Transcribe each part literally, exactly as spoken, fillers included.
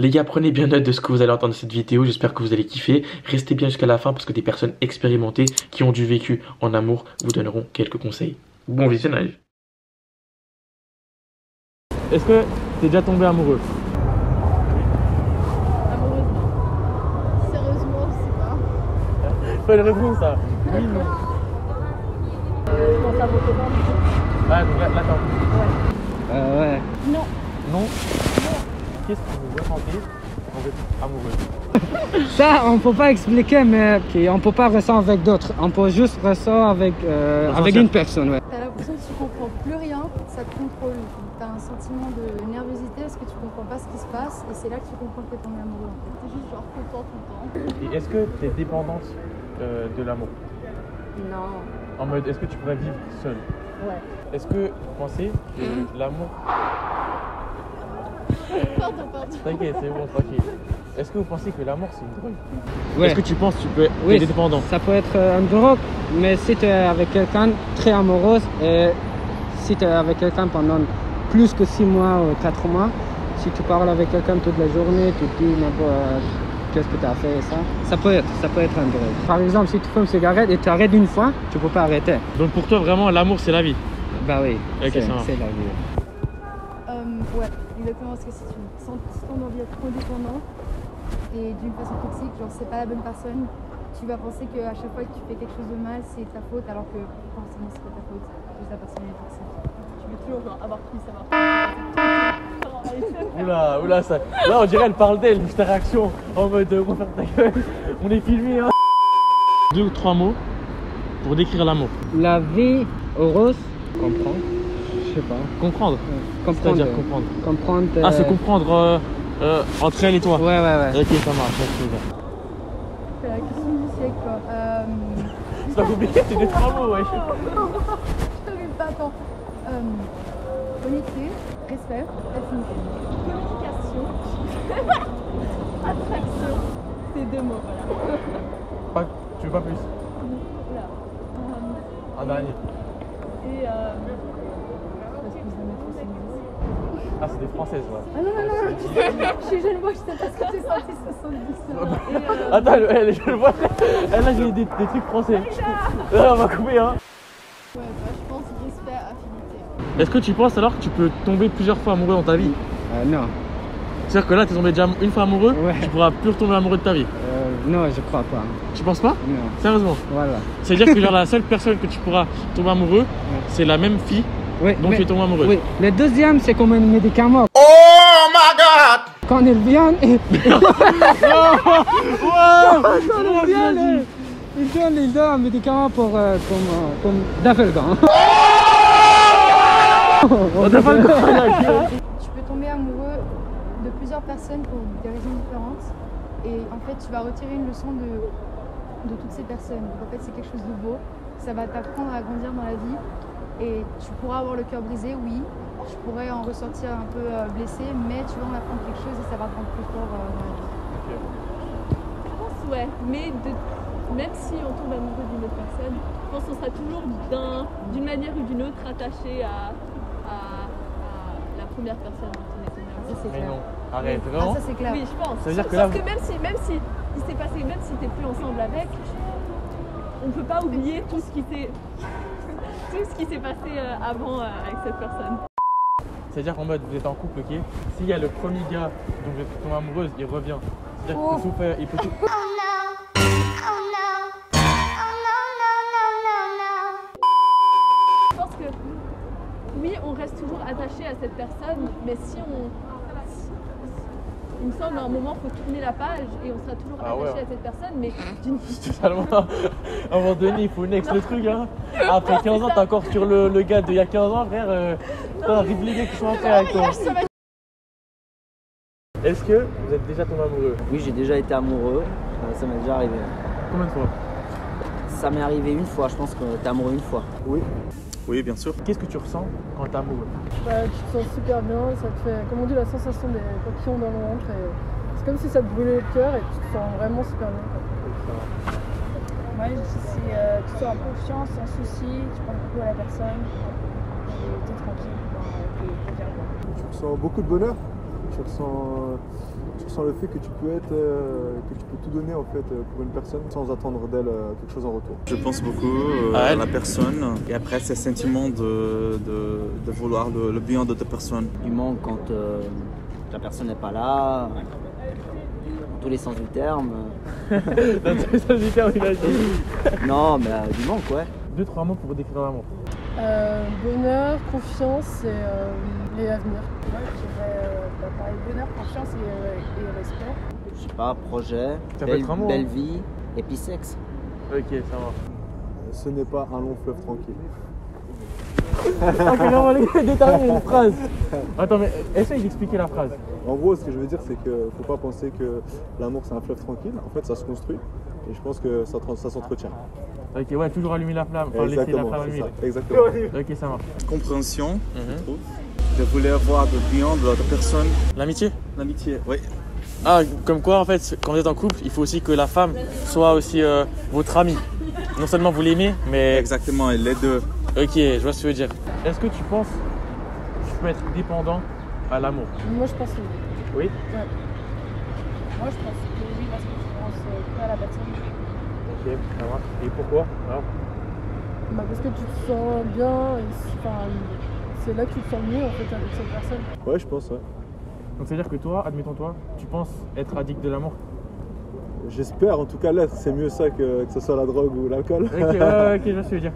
Les gars, prenez bien note de ce que vous allez entendre dans cette vidéo, j'espère que vous allez kiffer. Restez bien jusqu'à la fin parce que des personnes expérimentées qui ont du vécu en amour vous donneront quelques conseils. Bon visionnage. Est-ce que t'es déjà tombé amoureux? Amoureux? Sérieusement, je sais pas. Faut une réponse, ça. Oui, non. Je pense à vos copains. Ouais, donc là, là, attends. Ouais. Euh, ouais. Non. Non. Non. Qu'est-ce que vous ressentez quand vous êtes amoureux? Ça, on peut pas expliquer, mais okay, on peut pas ressentir avec d'autres. On peut juste ressentir avec, euh, avec une personne, ouais. T'as l'impression que tu comprends plus rien, ça te contrôle. T'as un sentiment de nervosité parce que tu comprends pas ce qui se passe, et c'est là que tu comprends que t'es tombé amoureux. T'es juste genre content tout le temps. Et est-ce que t'es dépendante euh, de l'amour? Non. En mode, est-ce que tu pourrais vivre seule? Ouais. Est-ce que vous pensez que mmh. l'amour... Pardon, pardon. T'inquiète, c'est bon, tranquille. Est-ce que vous pensez que l'amour c'est une drogue? Ouais. Est-ce que tu penses que tu peux être oui, dépendant? Ça peut être une drogue, mais si tu es avec quelqu'un très amoureuse et si tu es avec quelqu'un pendant plus que six mois ou quatre mois, si tu parles avec quelqu'un toute la journée, tu te dis n'importe qu'est-ce que tu as fait, ça, ça peut être, ça peut être une drogue. Par exemple, si tu fumes une cigarette et tu arrêtes une fois, tu peux pas arrêter. Donc pour toi, vraiment, l'amour c'est la vie? Bah oui, okay, c'est la vie. Ouais, exactement, parce que si tu sens ton envie d'être trop dépendant et d'une façon toxique, genre c'est pas la bonne personne, tu vas penser qu'à chaque fois que tu fais quelque chose de mal, c'est ta faute, alors que forcément c'est pas ta faute, juste la personne est toxique. Tu veux toujours genre avoir plus, avoir plus. Oula, oula, ça. Là on dirait elle parle d'elle, juste ta réaction en mode on ferme ta gueule, on est filmé, hein. Deux ou trois mots pour décrire l'amour. La vie heureuse, comprends. Pas. Comprendre, ouais. Comprendre, c'est-à-dire comprendre. Comprendre euh... Ah, c'est comprendre euh, euh, entre elle et toi. Ouais, ouais, ouais. Ok, ça marche. C'est la question du siècle, quoi. Euh... C'est pas compliqué, c'est des trois mots, ouais. Je t'arrive pas, attends. Euh... Honnêteté, respect, affinité. Communication, attraction. C'est deux mots, voilà. Pas... Tu veux pas plus? Là. Euh... Un dernier. Et euh... Ah, c'est des Françaises, ouais. Ah non, non, non, je suis jeune, moi, je sais pas ce que tu sens, c'est soixante-dix. Euh... Attends, elle est jeune, moi. Elle, là, j'ai des, des trucs français. Là, on va couper, hein. Ouais, bah, je pense respect, affinité. Est-ce que tu penses alors que tu peux tomber plusieurs fois amoureux dans ta vie? Euh, non. C'est-à-dire que là, t'es tombé déjà une fois amoureux, ouais. Tu pourras plus retomber amoureux de ta vie? Euh, non, je crois pas. Tu penses pas? Non. Sérieusement? Voilà. C'est-à-dire que genre, la seule personne que tu pourras tomber amoureux, ouais, c'est la même fille. Oui, donc mais, tu es tombé amoureux. Oui. Le deuxième, c'est comme un médicament. Oh my god! Quand il vient, il... wow, wow, quand il vient, il, il, donne, il donne un médicament pour euh, comme, euh, comme d'Afalgan. Oh oh, tu peux tomber amoureux de plusieurs personnes pour des raisons différentes. Et en fait, tu vas retirer une leçon de, de toutes ces personnes. Donc en fait, c'est quelque chose de beau. Ça va t'apprendre à grandir dans la vie. Et tu pourras avoir le cœur brisé, oui, tu pourrais en ressortir un peu blessé, mais tu vas en apprendre quelque chose et ça va te rendre plus fort dans la vie. Okay. Je pense, ouais, mais de... même si on tombe amoureux d'une autre personne, je pense qu'on sera toujours d'une un... manière ou d'une autre attaché à... À... à la première personne dont on est tombé amoureux. Ça, c'est clair. Mais non, arrête, oui. Vraiment. Ah, ça, c'est clair. Oui, je pense. Ça veut dire que, là... que même si, même si il s'est passé, même si t'es plus ensemble avec, on peut pas oublier tout ce qui t'est... tout ce qui s'est passé avant avec cette personne. C'est-à-dire qu'en mode, vous êtes en couple, ok? S'il y a le premier gars dont vous êtes tombée amoureuse, il revient. C'est-à-dire oh. qu'il peut tout faire, il peut tout... Oh non, oh non, oh non, non, non, non. Je pense que, oui, on reste toujours attaché à cette personne, mais si on... Il me semble, à un moment, il faut tourner la page et on sera toujours ah attaché ouais. à cette personne, mais d'une totalement. À un moment donné, il faut next non. le truc, hein. Après non, quinze ans, t'es encore sur le, le gars d'il y a quinze ans, frère. Euh... T'as un répliqué qui sont entrés avec toi. Est-ce que vous êtes déjà tombé amoureux? Oui, j'ai déjà été amoureux. Ça m'est déjà arrivé. Combien de fois? Ça m'est arrivé une fois, je pense que t'es amoureux une fois. Oui. Oui, bien sûr. Qu'est-ce que tu ressens quand t'es amoureux? Bah, tu te sens super bien, ça te fait, comme on dit, la sensation des papillons dans le ventre. C'est comme si ça te brûlait le cœur et tu te sens vraiment super bien. Moi, ouais, c'est euh, tu te sens en confiance, sans souci, tu prends beaucoup à la personne et t'es tranquille. Enfin, t'es bien. Tu ressens beaucoup de bonheur, tu ressens, tu ressens sans le fait que tu peux être, euh, que tu peux tout donner en fait pour une personne sans attendre d'elle euh, quelque chose en retour. Je pense beaucoup euh, à, à la personne et après ce sentiment de, de, de vouloir le, le bien de ta personne. Il manque quand euh, la personne n'est pas là, dans tous les sens du terme. Dans tous les sens du terme, imagine. Non, mais euh, du manque, ouais. Deux, trois mots pour décrire l'amour. Euh, bonheur, confiance et euh, les avenirs. Moi, je dirais euh, bah, pareil, bonheur, confiance et, euh, et respect. Je sais pas, projet, belle, mot, belle hein. vie et puis sexe. Ok, ça va. Ce n'est pas un long fleuve tranquille. Ah, mais là, on va lui déterminer une phrase. Attends, mais essaye d'expliquer la phrase. En gros, ce que je veux dire, c'est qu'il ne faut pas penser que l'amour, c'est un fleuve tranquille. En fait, ça se construit et je pense que ça, ça s'entretient. Ok, ouais, toujours allumer la flamme, enfin laisser la flamme allumée. Exactement. Ok, ça marche. Compréhension, mm-hmm. je trouve. De vouloir voir de clients, de l'autre personne. L'amitié. L'amitié, oui. Ah, comme quoi en fait, quand vous êtes en couple, il faut aussi que la femme soit aussi euh, votre amie. Non seulement vous l'aimez, mais… Exactement, les deux. Ok, je vois ce que tu veux dire. Est-ce que tu penses que tu peux être dépendant à l'amour? Moi, je pense que oui. Oui ouais. Moi, je pense que oui, parce que je pense que à la personne. Ok, ça va. Et pourquoi alors? Bah parce que tu te sens bien, c'est là que tu te sens mieux en fait avec cette personne. Ouais, je pense, ouais. Donc c'est à dire que toi, admettons toi, tu penses être addict de l'amour? J'espère en tout cas l'être, c'est mieux ça que, que ce soit la drogue ou l'alcool. Ok, euh, ok, je vais te dire.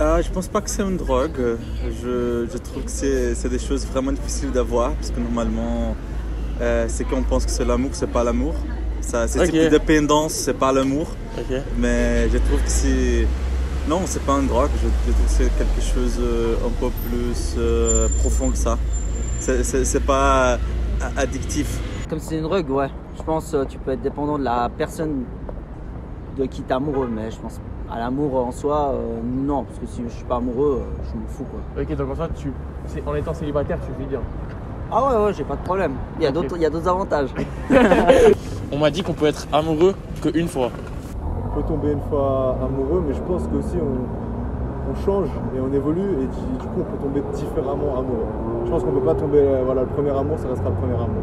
Euh, je pense pas que c'est une drogue, je, je trouve que c'est des choses vraiment difficiles d'avoir parce que normalement, euh, c'est qu'on pense que c'est l'amour, c'est pas l'amour. C'est okay. Type de dépendance, c'est pas l'amour, okay. Mais je trouve que c'est… Non, c'est pas une drogue, je, je trouve que c'est quelque chose euh, un peu plus euh, profond que ça. C'est pas euh, addictif. Comme c'est une drogue, ouais. Je pense que euh, tu peux être dépendant de la personne de qui t'es amoureux, mais je pense à l'amour en soi, euh, non, parce que si je suis pas amoureux, euh, je m'en fous, quoi. Ok, donc en soi, tu, en étant célibataire, tu vis bien. Ah ouais, ouais, j'ai pas de problème. Il y a okay. d'autres avantages. On m'a dit qu'on peut être amoureux qu'une fois. On peut tomber une fois amoureux, mais je pense qu'aussi on, on change et on évolue et du coup on peut tomber différemment amoureux. Je pense qu'on peut pas tomber, voilà, le premier amour, ça restera le premier amour.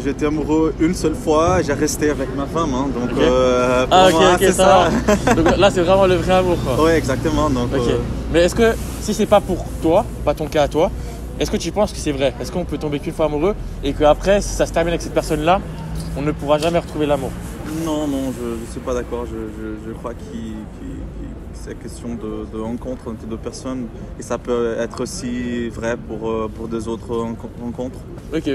J'étais amoureux une seule fois, j'ai resté avec ma femme, hein, donc okay. euh, pour ah, okay, moi, okay, c'est ça. ça. Donc là, c'est vraiment le vrai amour, quoi. Ouais, exactement. Donc, okay. euh... Mais est-ce que, si c'est pas pour toi, pas ton cas à toi, est-ce que tu penses que c'est vrai? Est-ce qu'on peut tomber qu'une fois amoureux et qu'après, si ça se termine avec cette personne-là, on ne pourra jamais retrouver l'amour? Non, non, je ne suis pas d'accord. Je, je, je crois que c'est question de, de rencontre entre deux personnes et ça peut être aussi vrai pour, pour des autres rencontres. Ok.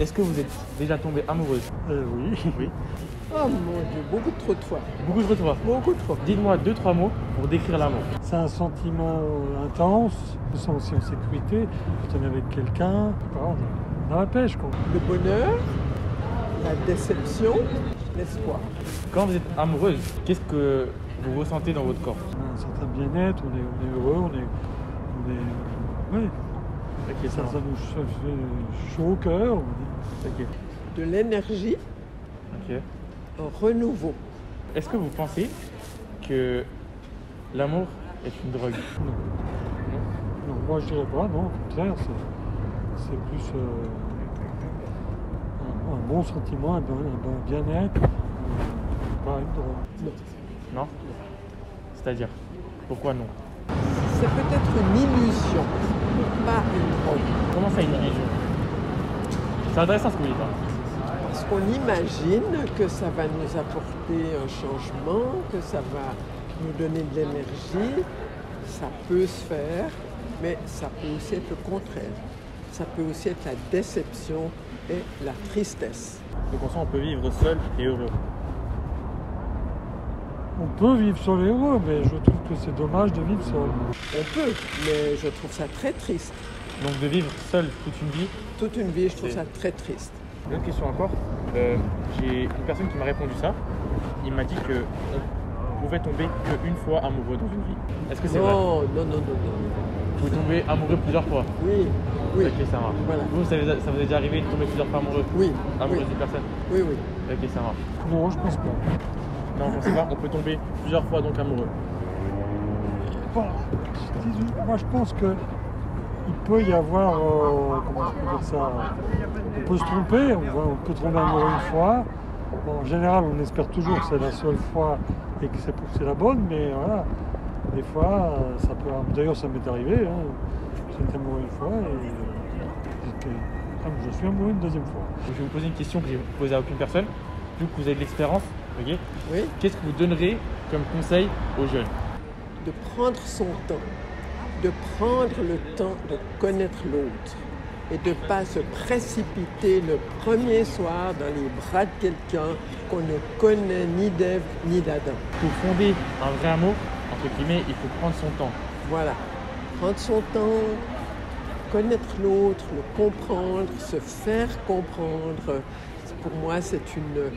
Est-ce que vous êtes déjà tombée amoureuse? euh, Oui. Oui. Oh mon Dieu, beaucoup de trop de fois. Beaucoup de trop de fois. Beaucoup de fois. Dites-moi deux, trois mots pour décrire l'amour. C'est un sentiment intense, on se sent aussi en sécurité, quand on est avec quelqu'un, dans la pêche, quoi. Le bonheur, la déception, l'espoir. Quand vous êtes amoureuse, qu'est-ce que vous ressentez dans votre corps? Un certain bien-être, on, on est heureux, on est... On est oui. Okay, ça, ça nous fait chaud au cœur. Okay. De l'énergie, okay. Un renouveau. Est-ce que vous pensez que l'amour est une drogue? Non. Non. Non, moi je dirais pas, non, au contraire, c'est plus euh, un, un bon sentiment, un, un bien-être, pas une drogue. Non. Non? C'est-à-dire, pourquoi non? C'est peut-être une illusion, pas une drogue. Comment ça, une illusion? C'est intéressant ce que vous dites. Hein. Parce qu'on imagine que ça va nous apporter un changement, que ça va nous donner de l'énergie. Ça peut se faire, mais ça peut aussi être le contraire. Ça peut aussi être la déception et la tristesse. Donc en soi, on peut vivre seul et heureux. On peut vivre seul et heureux, mais je trouve que c'est dommage de vivre seul. On peut, mais je trouve ça très triste. Donc de vivre seul toute une vie? Toute une vie, je trouve ça très triste. Une autre question encore, euh, j'ai une personne qui m'a répondu ça. Il m'a dit que on pouvait tomber qu'une fois amoureux dans une vie. Est-ce que c'est vrai? Non, non, non, non, non. Vous tombez amoureux plusieurs fois? Oui, oui. Ok, ça marche. Voilà. Vous, ça vous est déjà arrivé de tomber plusieurs fois amoureux? Oui. Amoureux oui. d'une personne? Oui, oui. Ok, ça marche. Non, je pense pas. Non, on sait pas, on peut tomber plusieurs fois donc amoureux. Bon, moi je pense que il peut y avoir, euh, comment je peux dire ça, On peut se tromper, on, va, on peut tromper encore une fois. Bon, en général, on espère toujours que c'est la seule fois et que c'est la bonne, mais voilà. Des fois, ça peut. D'ailleurs, ça m'est arrivé. Hein. J'étais amoureux une fois et ah, je suis amoureux une deuxième fois. Je vais vous poser une question que j'ai posée à aucune personne. Vu que vous avez de l'expérience, okay. Oui. Qu'est-ce que vous donnerez comme conseil aux jeunes? De prendre son temps, de prendre le temps de connaître l'autre et de ne pas se précipiter le premier soir dans les bras de quelqu'un qu'on ne connaît ni d'Ève ni d'Adam. Pour fonder un vrai amour, entre guillemets, il faut prendre son temps. Voilà, prendre son temps, connaître l'autre, le comprendre, se faire comprendre. Pour moi, c'est une,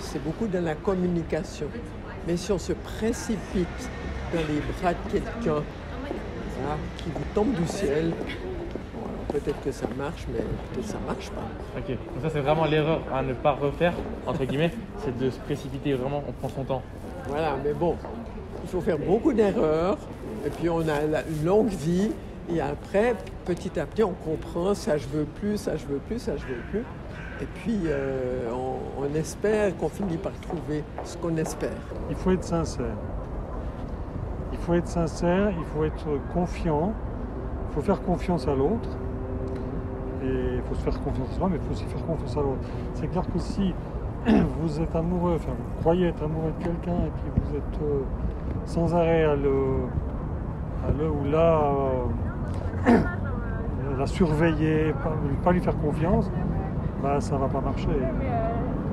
c'est beaucoup dans la communication. Mais si on se précipite dans les bras de quelqu'un voilà, qui vous tombe du ciel, peut-être que ça marche, mais peut-être que ça marche pas. Ok, donc ça c'est vraiment l'erreur à ne pas refaire, entre guillemets, c'est de se précipiter vraiment, on prend son temps. Voilà, mais bon, il faut faire beaucoup d'erreurs, et puis on a une longue vie, et après, petit à petit, on comprend, ça je veux plus, ça je veux plus, ça je veux plus. Et puis, euh, on, on espère qu'on finit par trouver ce qu'on espère. Il faut être sincère. Il faut être sincère, il faut être confiant, il faut faire confiance à l'autre. Et il faut se faire confiance à soi, mais il faut aussi faire confiance à l'autre. C'est clair que si vous êtes amoureux, enfin vous croyez être amoureux de quelqu'un et puis vous êtes euh, sans arrêt à le, à le ou là, euh, la surveiller, pas, pas lui faire confiance, bah ça va pas marcher.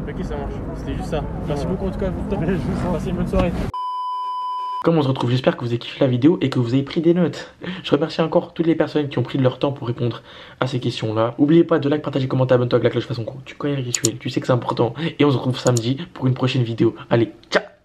Ok, ça marche, c'était juste ça. Merci beaucoup en tout cas pour votre temps. Passez une bonne soirée. Comme on se retrouve, j'espère que vous avez kiffé la vidéo et que vous avez pris des notes. Je remercie encore toutes les personnes qui ont pris de leur temps pour répondre à ces questions-là. N'oubliez pas de like, partager, commenter, abonne-toi avec la cloche façon gros. Tu connais le rituel, tu sais que c'est important. Et on se retrouve samedi pour une prochaine vidéo. Allez, ciao!